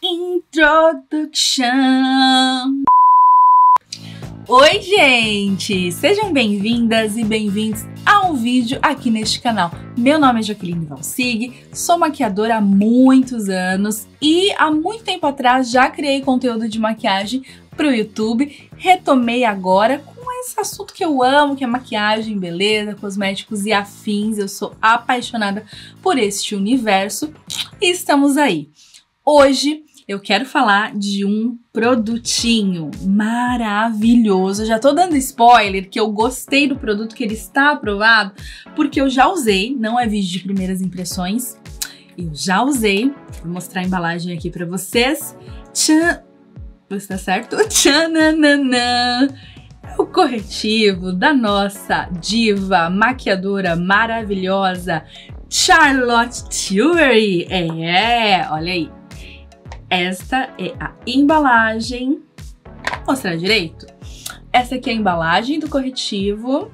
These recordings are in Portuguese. Introduction. Oi, gente! Sejam bem-vindas e bem-vindos a um vídeo aqui neste canal. Meu nome é Jacqueline Valsig, sou maquiadora há muitos anos e há muito tempo atrás já criei conteúdo de maquiagem para o YouTube. Retomei agora com esse assunto que eu amo, que é maquiagem, beleza, cosméticos e afins. Eu sou apaixonada por este universo e estamos aí. Hoje eu quero falar de um produtinho maravilhoso. Eu já tô dando spoiler que eu gostei do produto, que ele está aprovado, porque eu já usei, não é vídeo de primeiras impressões. Eu já usei, vou mostrar a embalagem aqui pra vocês. Tchan! Vou se tá certo? Tchanananã! O corretivo da nossa diva, maquiadora maravilhosa, Charlotte Tilbury. Olha aí. Esta é a embalagem. Vou mostrar direito. Essa aqui é a embalagem do corretivo.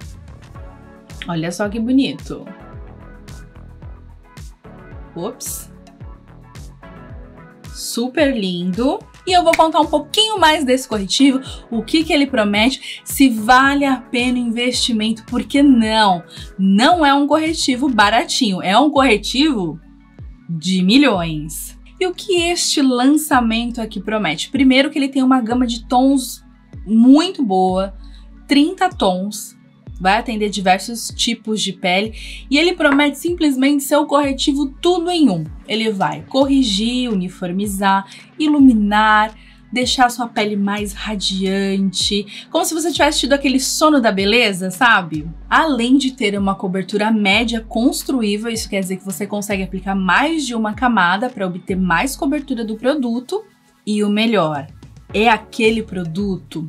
Olha só que bonito. Ops. Super lindo. E eu vou contar um pouquinho mais desse corretivo, o que ele promete, se vale a pena o investimento, porque não é um corretivo baratinho, é um corretivo de milhões. E o que este lançamento aqui promete? Primeiro que ele tem uma gama de tons muito boa, 30 tons, vai atender diversos tipos de pele e ele promete simplesmente ser o corretivo tudo em um. Ele vai corrigir, uniformizar, iluminar, deixar a sua pele mais radiante, como se você tivesse tido aquele sono da beleza, sabe? Além de ter uma cobertura média construível, isso quer dizer que você consegue aplicar mais de uma camada para obter mais cobertura do produto. E o melhor, é aquele produto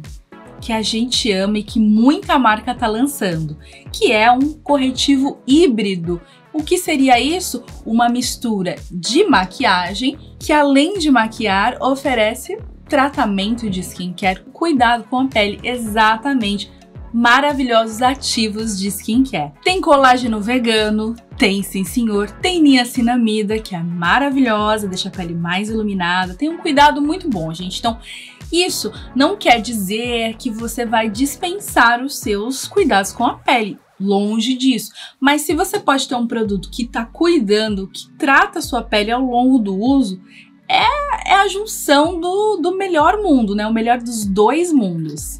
que a gente ama e que muita marca tá lançando, que é um corretivo híbrido. O que seria isso? Uma mistura de maquiagem que, além de maquiar, oferece tratamento de skincare, cuidado com a pele, exatamente, maravilhosos ativos de skincare. Tem colágeno vegano, tem sim senhor, tem niacinamida, que é maravilhosa, deixa a pele mais iluminada, tem um cuidado muito bom, gente. Então, isso não quer dizer que você vai dispensar os seus cuidados com a pele, longe disso. Mas se você pode ter um produto que está cuidando, que trata a sua pele ao longo do uso, é a junção do melhor mundo, né? O melhor dos dois mundos.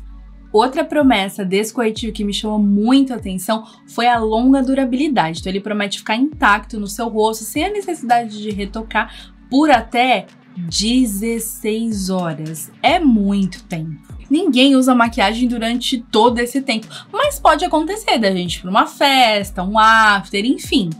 Outra promessa desse corretivo que me chamou muito a atenção foi a longa durabilidade. Então ele promete ficar intacto no seu rosto, sem a necessidade de retocar, por até 16 horas. É muito tempo. Ninguém usa maquiagem durante todo esse tempo, mas pode acontecer da gente ir para uma festa, um after, enfim.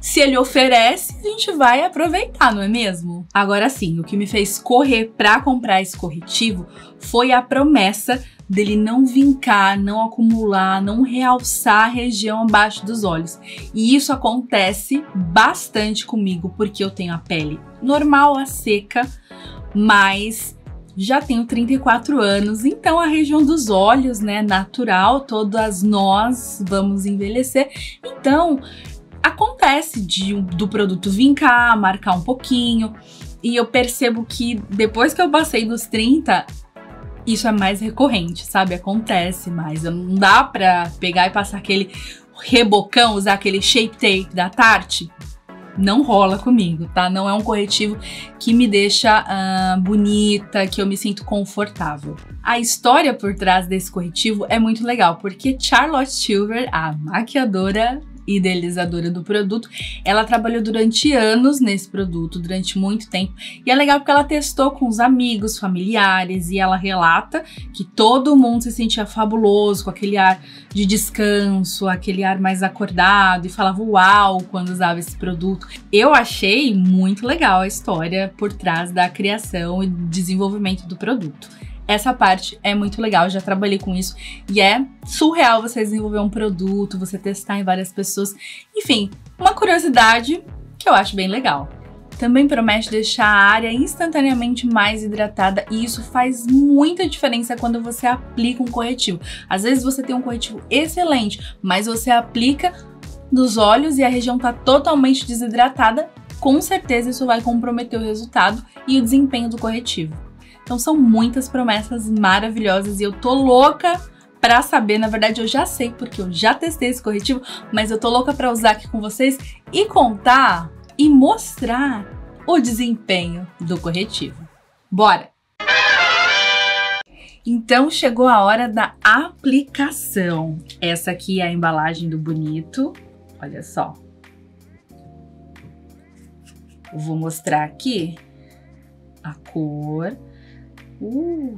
Se ele oferece, a gente vai aproveitar, não é mesmo? Agora sim, o que me fez correr para comprar esse corretivo foi a promessa dele não vincar, não acumular, não realçar a região abaixo dos olhos. E isso acontece bastante comigo, porque eu tenho a pele normal, a seca, mas já tenho 34 anos, então a região dos olhos, né, natural, todas nós vamos envelhecer, então acontece do produto vincar, marcar um pouquinho, e eu percebo que depois que eu passei dos 30, isso é mais recorrente, sabe? Acontece, mas não dá pra pegar e passar aquele rebocão, usar aquele shape tape da Tarte. Não rola comigo, tá? Não é um corretivo que me deixa bonita, que eu me sinto confortável. A história por trás desse corretivo é muito legal, porque Charlotte Tilbury, a maquiadora idealizadora do produto, ela trabalhou durante anos nesse produto, durante muito tempo, e é legal porque ela testou com os amigos, familiares, e ela relata que todo mundo se sentia fabuloso, com aquele ar de descanso, aquele ar mais acordado, e falava uau quando usava esse produto. Eu achei muito legal a história por trás da criação e desenvolvimento do produto. Essa parte é muito legal, eu já trabalhei com isso e é surreal você desenvolver um produto, você testar em várias pessoas. Enfim, uma curiosidade que eu acho bem legal. Também promete deixar a área instantaneamente mais hidratada e isso faz muita diferença quando você aplica um corretivo. Às vezes você tem um corretivo excelente, mas você aplica nos olhos e a região tá totalmente desidratada, com certeza isso vai comprometer o resultado e o desempenho do corretivo. Então são muitas promessas maravilhosas e eu tô louca pra saber, na verdade eu já sei porque eu já testei esse corretivo, mas eu tô louca pra usar aqui com vocês e contar e mostrar o desempenho do corretivo. Bora! Então chegou a hora da aplicação. Essa aqui é a embalagem do Bonito, olha só. Eu vou mostrar aqui a cor.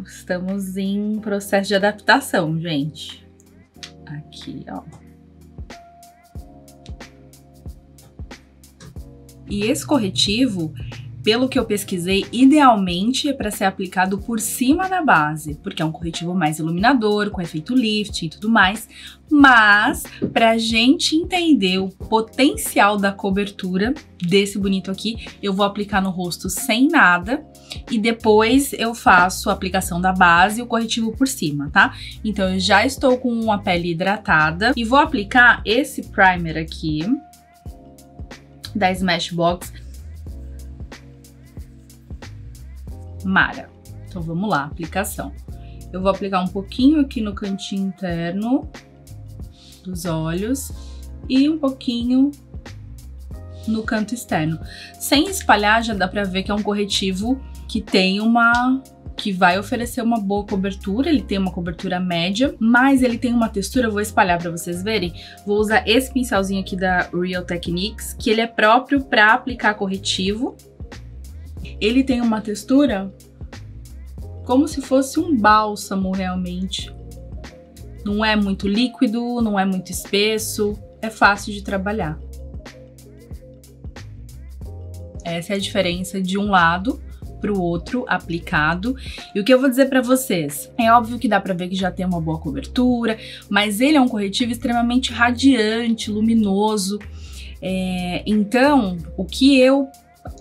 Estamos em processo de adaptação, gente. Aqui, ó. E esse corretivo, pelo que eu pesquisei, idealmente é para ser aplicado por cima da base, porque é um corretivo mais iluminador, com efeito lifting e tudo mais, mas para a gente entender o potencial da cobertura desse Bonito aqui, eu vou aplicar no rosto sem nada e depois eu faço a aplicação da base e o corretivo por cima, tá? Então eu já estou com uma pele hidratada e vou aplicar esse primer aqui da Smashbox. Mara. Então vamos lá, aplicação. Eu vou aplicar um pouquinho aqui no cantinho interno dos olhos e um pouquinho no canto externo. Sem espalhar, já dá pra ver que é um corretivo que tem uma... que vai oferecer uma boa cobertura, ele tem uma cobertura média, mas ele tem uma textura, eu vou espalhar para vocês verem. Vou usar esse pincelzinho aqui da Real Techniques, que ele é próprio para aplicar corretivo. Ele tem uma textura como se fosse um bálsamo realmente. Não é muito líquido, não é muito espesso, é fácil de trabalhar. Essa é a diferença de um lado para o outro aplicado. E o que eu vou dizer para vocês, é óbvio que dá para ver que já tem uma boa cobertura, mas ele é um corretivo extremamente radiante, luminoso. Então, o que eu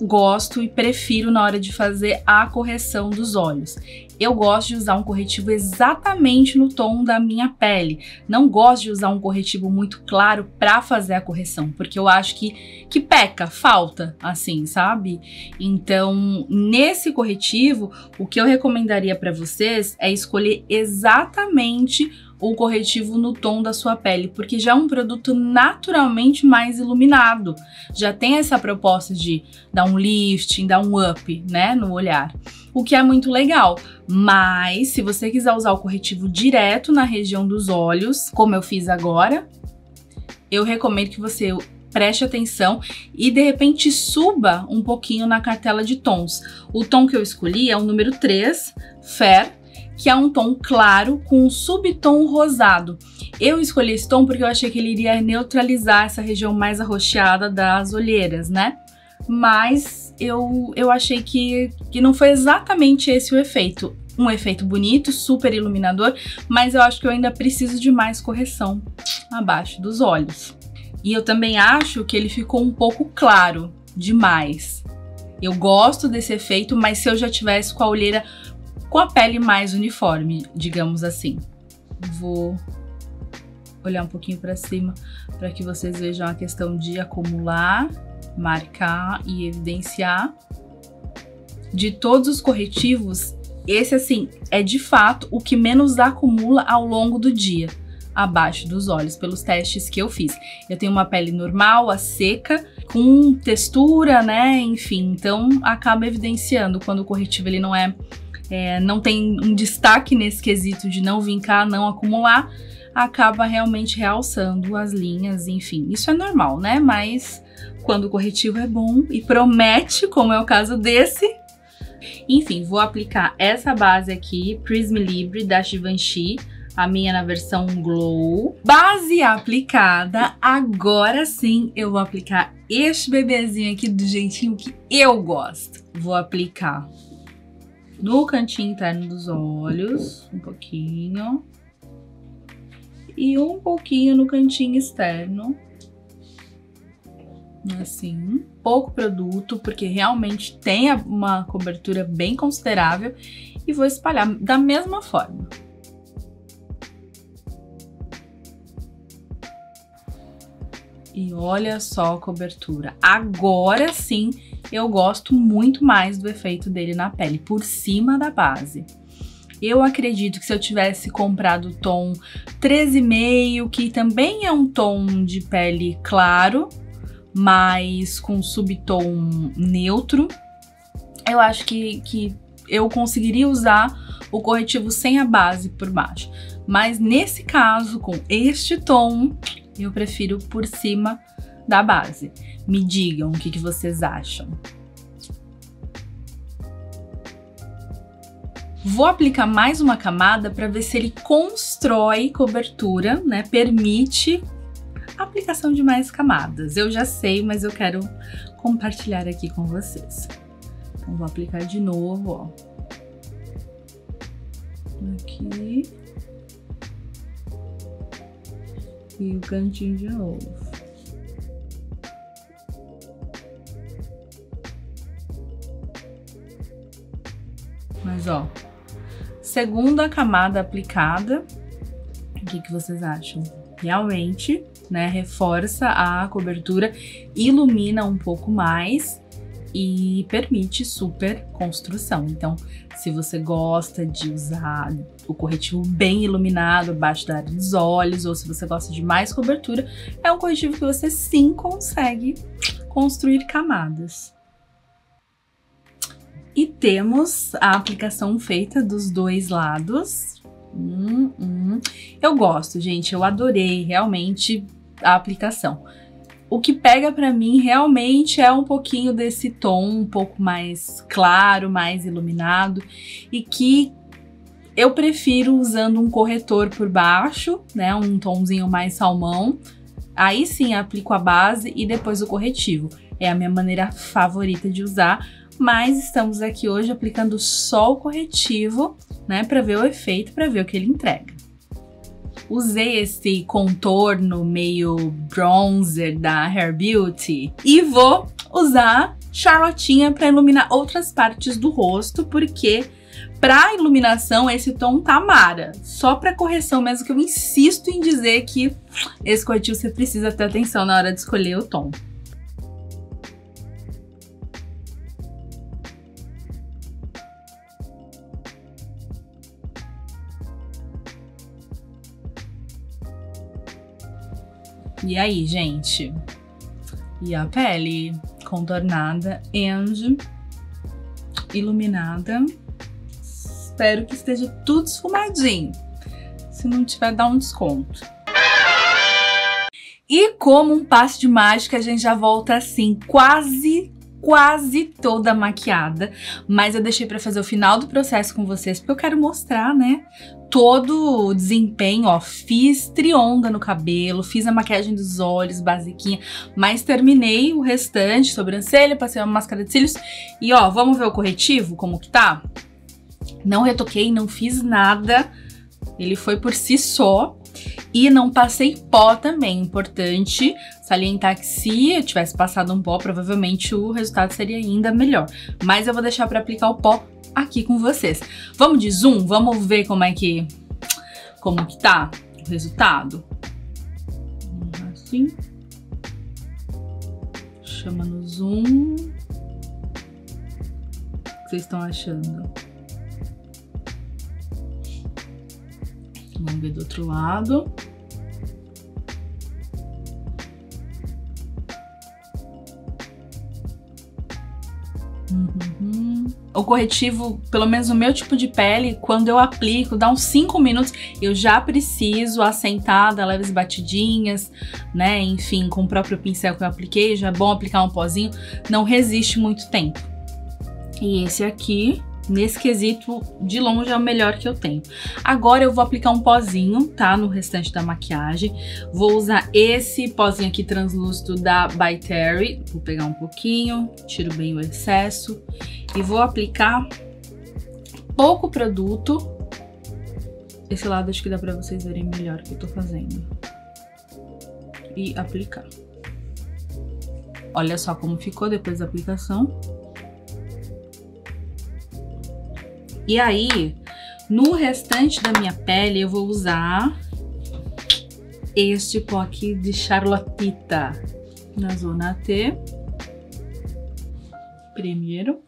gosto e prefiro na hora de fazer a correção dos olhos. Eu gosto de usar um corretivo exatamente no tom da minha pele. Não gosto de usar um corretivo muito claro para fazer a correção, porque eu acho que peca, falta, assim, sabe? Então, nesse corretivo, o que eu recomendaria para vocês é escolher exatamente o corretivo no tom da sua pele, porque já é um produto naturalmente mais iluminado, já tem essa proposta de dar um lifting, dar um up, né, no olhar, o que é muito legal. Mas se você quiser usar o corretivo direto na região dos olhos, como eu fiz agora, eu recomendo que você preste atenção e de repente suba um pouquinho na cartela de tons. O tom que eu escolhi é o número 3, Fair, que é um tom claro com um subtom rosado. Eu escolhi esse tom porque eu achei que ele iria neutralizar essa região mais arroxeada das olheiras, né? Mas eu achei que não foi exatamente esse o efeito. Um efeito bonito, super iluminador, mas eu acho que eu ainda preciso de mais correção abaixo dos olhos. E eu também acho que ele ficou um pouco claro demais. Eu gosto desse efeito, mas se eu já tivesse com a olheira... com a pele mais uniforme, digamos assim. Vou olhar um pouquinho para cima para que vocês vejam a questão de acumular, marcar e evidenciar. De todos os corretivos, esse assim é de fato o que menos acumula ao longo do dia, abaixo dos olhos, pelos testes que eu fiz. Eu tenho uma pele normal, a seca, com textura, né, enfim, então acaba evidenciando quando o corretivo ele não é... não tem um destaque nesse quesito de não vincar, não acumular, acaba realmente realçando as linhas, enfim, isso é normal, né? Mas quando o corretivo é bom e promete, como é o caso desse... Enfim, vou aplicar essa base aqui, Prisme Libre da Givenchy, a minha na versão Glow. Base aplicada, agora sim eu vou aplicar este bebezinho aqui do jeitinho que eu gosto. Vou aplicar... no cantinho interno dos olhos, um pouquinho, e um pouquinho no cantinho externo, assim, pouco produto, porque realmente tem uma cobertura bem considerável, e vou espalhar da mesma forma. E olha só a cobertura. Agora sim, eu gosto muito mais do efeito dele na pele, por cima da base. Eu acredito que se eu tivesse comprado o tom 13,5, que também é um tom de pele claro, mas com subtom neutro, eu acho que eu conseguiria usar o corretivo sem a base por baixo. Mas nesse caso, com este tom, eu prefiro por cima da base. Me digam o que vocês acham. Vou aplicar mais uma camada para ver se ele constrói cobertura, né? Permite a aplicação de mais camadas. Eu já sei, mas eu quero compartilhar aqui com vocês. Então vou aplicar de novo, ó. Aqui. E o cantinho de novo. Mas ó, segunda camada aplicada, o que vocês acham? Realmente, né, reforça a cobertura, ilumina um pouco mais e permite super construção. Então, se você gosta de usar o corretivo bem iluminado abaixo da área dos olhos, ou se você gosta de mais cobertura, é um corretivo que você sim consegue construir camadas. E temos a aplicação feita dos dois lados. Eu gosto, gente, eu adorei realmente a aplicação. O que pega pra mim realmente é um pouquinho desse tom um pouco mais claro, mais iluminado, e que eu prefiro usando um corretor por baixo, né, um tomzinho mais salmão. Aí sim aplico a base e depois o corretivo. É a minha maneira favorita de usar, mas estamos aqui hoje aplicando só o corretivo, né, pra ver o efeito, pra ver o que ele entrega. Usei esse contorno meio bronzer da Hair Beauty e vou usar Charlotinha para iluminar outras partes do rosto, porque para iluminação esse tom tá mara. Só para correção mesmo, que eu insisto em dizer que esse corretivo você precisa ter atenção na hora de escolher o tom. E aí, gente? E a pele contornada e iluminada. Espero que esteja tudo esfumadinho. Se não tiver, dá um desconto. E como um passe de mágica, a gente já volta assim, quase toda maquiada, mas eu deixei pra fazer o final do processo com vocês, porque eu quero mostrar, né, todo o desempenho. Ó, fiz trionda no cabelo, fiz a maquiagem dos olhos, basiquinha, mas terminei o restante, sobrancelha, passei uma máscara de cílios e ó, vamos ver o corretivo, como que tá? Não retoquei, não fiz nada, ele foi por si só. E não passei pó também, importante salientar que se eu tivesse passado um pó, provavelmente o resultado seria ainda melhor. Mas eu vou deixar pra aplicar o pó aqui com vocês. Vamos de zoom? Vamos ver como que tá o resultado? Assim. Chama no zoom. O que vocês estão achando? Vamos ver do outro lado. O corretivo, pelo menos o meu tipo de pele, quando eu aplico, dá uns 5 minutos, eu já preciso assentada, leves batidinhas, né? Enfim, com o próprio pincel que eu apliquei, já é bom aplicar um pozinho, não resiste muito tempo. E esse aqui, nesse quesito, de longe é o melhor que eu tenho. Agora eu vou aplicar um pozinho, tá? No restante da maquiagem. Vou usar esse pozinho aqui translúcido da By Terry. Vou pegar um pouquinho, tiro bem o excesso. E vou aplicar pouco produto. Esse lado acho que dá pra vocês verem melhor o que eu tô fazendo. E aplicar. Olha só como ficou depois da aplicação. E aí, no restante da minha pele, eu vou usar este pó aqui de Charlottita na zona T, primeiro,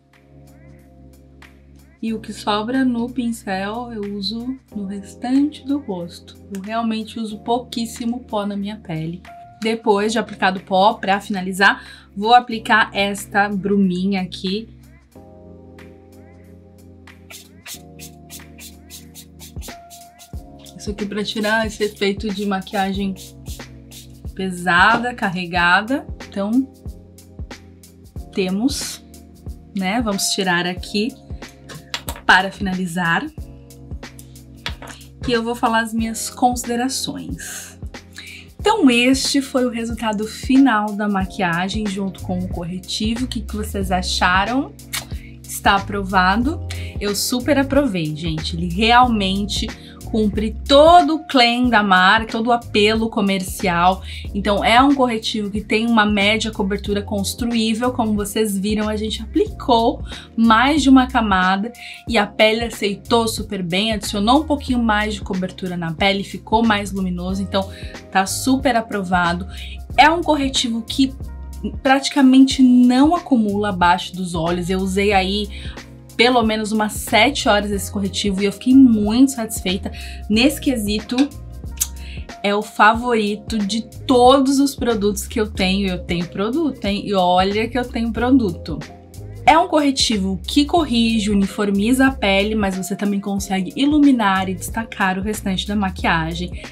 e o que sobra no pincel eu uso no restante do rosto. Eu realmente uso pouquíssimo pó na minha pele. Depois de aplicado o pó, para finalizar, vou aplicar esta bruminha aqui. Isso aqui para tirar esse efeito de maquiagem pesada, carregada. Então, temos, né? Vamos tirar aqui para finalizar. E eu vou falar as minhas considerações. Então, este foi o resultado final da maquiagem junto com o corretivo. O que vocês acharam? Está aprovado? Eu super aprovei, gente. Ele realmente cumpre todo o claim da marca, todo o apelo comercial. Então é um corretivo que tem uma média cobertura construível, como vocês viram, a gente aplicou mais de uma camada e a pele aceitou super bem, adicionou um pouquinho mais de cobertura na pele, ficou mais luminoso, então tá super aprovado. É um corretivo que praticamente não acumula abaixo dos olhos, eu usei aí pelo menos umas 7 horas esse corretivo e eu fiquei muito satisfeita. Nesse quesito, é o favorito de todos os produtos que eu tenho. Eu tenho produto, hein? E olha que eu tenho produto. É um corretivo que corrige, uniformiza a pele, mas você também consegue iluminar e destacar o restante da maquiagem.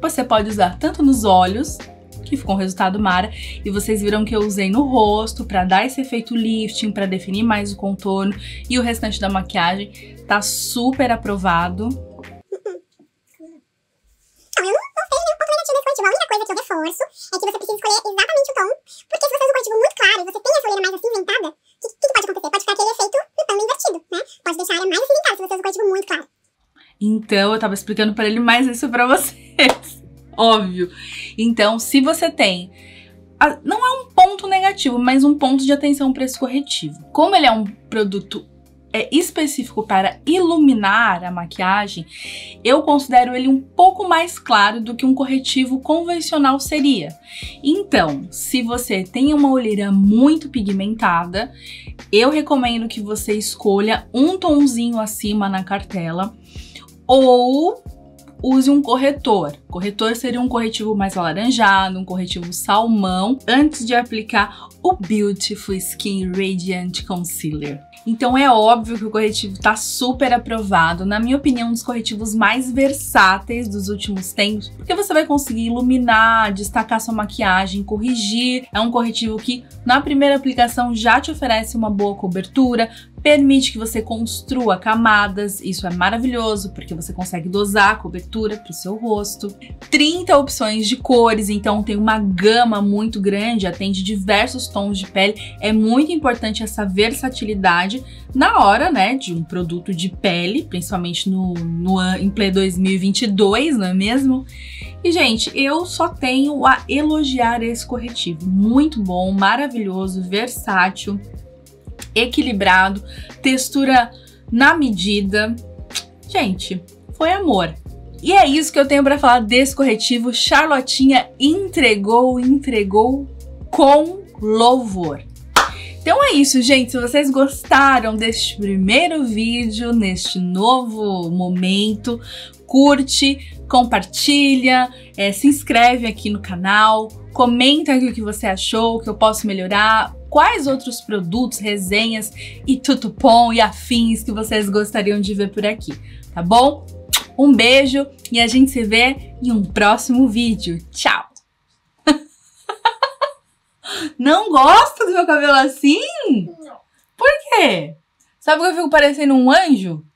Você pode usar tanto nos olhos, que ficou um resultado mara, e vocês viram que eu usei no rosto para dar esse efeito lifting, para definir mais o contorno e o restante da maquiagem. Tá super aprovado. Então, eu não vejo nenhum ponto negativo nesse corretivo. A única coisa que eu reforço é que você precisa escolher exatamente o tom, porque se você usa um corretivo muito claro e você tem a sua olheira mais acinzentada, o que pode acontecer? Pode ficar aquele efeito do tom invertido, né? Pode deixar a área mais acinzentada se você usa um corretivo muito claro. Então, eu tava explicando para ele mais isso para vocês. Óbvio. Então, se você tem, não é um ponto negativo, mas um ponto de atenção para esse corretivo. Como ele é um produto específico para iluminar a maquiagem, eu considero ele um pouco mais claro do que um corretivo convencional seria. Então, se você tem uma olheira muito pigmentada, eu recomendo que você escolha um tonzinho acima na cartela ou use um corretor. Corretor seria um corretivo mais alaranjado, um corretivo salmão, antes de aplicar o Beautiful Skin Radiant Concealer. Então é óbvio que o corretivo tá super aprovado, na minha opinião, um dos corretivos mais versáteis dos últimos tempos, porque você vai conseguir iluminar, destacar sua maquiagem, corrigir. É um corretivo que na primeira aplicação já te oferece uma boa cobertura, permite que você construa camadas, isso é maravilhoso, porque você consegue dosar a cobertura para o seu rosto. 30 opções de cores, então tem uma gama muito grande, atende diversos tons de pele, é muito importante essa versatilidade na hora, né, de um produto de pele, principalmente em Play 2022, não é mesmo? E, gente, eu só tenho a elogiar esse corretivo. Muito bom, maravilhoso, versátil, equilibrado, textura na medida. Gente, foi amor. E é isso que eu tenho para falar desse corretivo. Charlottinha entregou com louvor. Então é isso, gente. Se vocês gostaram deste primeiro vídeo, neste novo momento, curte, compartilha, se inscreve aqui no canal, comenta aqui o que você achou, o que eu posso melhorar, quais outros produtos, resenhas e tutupom e afins que vocês gostariam de ver por aqui, tá bom? Um beijo e a gente se vê em um próximo vídeo. Tchau! Não gosta do meu cabelo assim? Não. Por quê? Sabe que eu fico parecendo um anjo?